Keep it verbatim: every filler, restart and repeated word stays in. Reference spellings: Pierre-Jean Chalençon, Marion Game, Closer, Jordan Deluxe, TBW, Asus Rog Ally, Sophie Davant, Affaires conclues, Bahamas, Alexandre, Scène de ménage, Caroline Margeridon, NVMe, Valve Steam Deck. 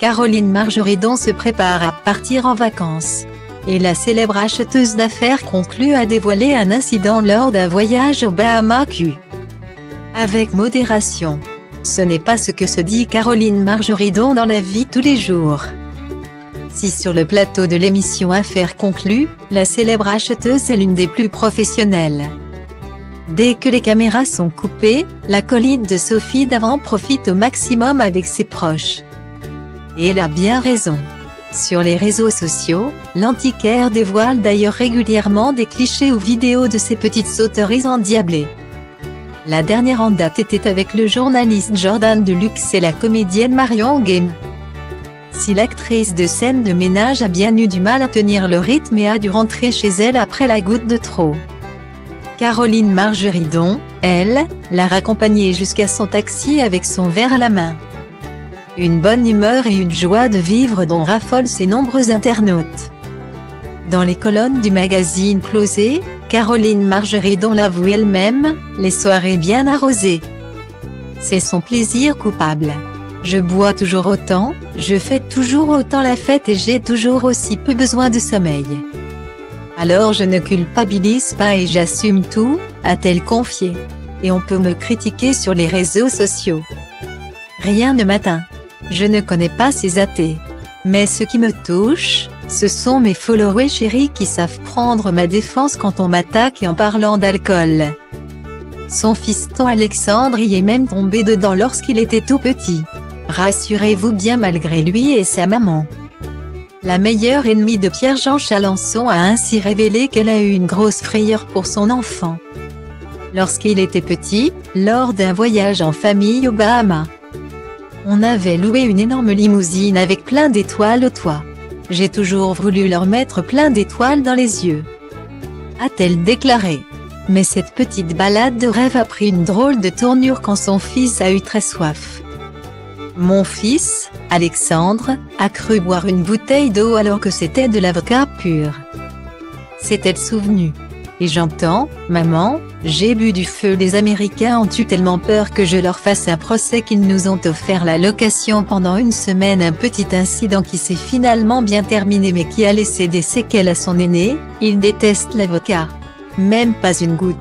Caroline Margeridon se prépare à partir en vacances. Et la célèbre acheteuse d'affaires conclues a dévoilé un incident lors d'un voyage aux Bahamas. Avec modération. Ce n'est pas ce que se dit Caroline Margeridon dans la vie tous les jours. Si sur le plateau de l'émission Affaires conclues, la célèbre acheteuse est l'une des plus professionnelles. Dès que les caméras sont coupées, l'acolyte de Sophie Davant profite au maximum avec ses proches. Et elle a bien raison. Sur les réseaux sociaux, l'antiquaire dévoile d'ailleurs régulièrement des clichés ou vidéos de ses petites sauteries endiablées. La dernière en date était avec le journaliste Jordan Deluxe et la comédienne Marion Game. Si l'actrice de Scène de ménage a bien eu du mal à tenir le rythme et a dû rentrer chez elle après la goutte de trop, Caroline Margeridon, elle, l'a raccompagnée jusqu'à son taxi avec son verre à la main. Une bonne humeur et une joie de vivre dont raffolent ses nombreux internautes. Dans les colonnes du magazine Closer, Caroline Margeridon l'avoue elle-même, les soirées bien arrosées. C'est son plaisir coupable. Je bois toujours autant, je fais toujours autant la fête et j'ai toujours aussi peu besoin de sommeil. Alors je ne culpabilise pas et j'assume tout, a-t-elle confié. Et on peut me critiquer sur les réseaux sociaux. Rien ne m'atteint. Je ne connais pas ces athées. Mais ce qui me touche, ce sont mes followers chéris qui savent prendre ma défense quand on m'attaque et en parlant d'alcool. Son fiston Alexandre y est même tombé dedans lorsqu'il était tout petit. Rassurez-vous bien malgré lui et sa maman. La meilleure ennemie de Pierre-Jean Chalençon a ainsi révélé qu'elle a eu une grosse frayeur pour son enfant. Lorsqu'il était petit, lors d'un voyage en famille aux Bahamas, on avait loué une énorme limousine avec plein d'étoiles au toit. J'ai toujours voulu leur mettre plein d'étoiles dans les yeux, a-t-elle déclaré. Mais cette petite balade de rêve a pris une drôle de tournure quand son fils a eu très soif. Mon fils, Alexandre, a cru boire une bouteille d'eau alors que c'était de l'avocat pur. S'est-elle souvenue. Et j'entends, maman, j'ai bu du feu, les Américains ont eu tellement peur que je leur fasse un procès qu'ils nous ont offert la location pendant une semaine. Un petit incident qui s'est finalement bien terminé mais qui a laissé des séquelles à son aîné, il déteste l'avocat. Même pas une goutte.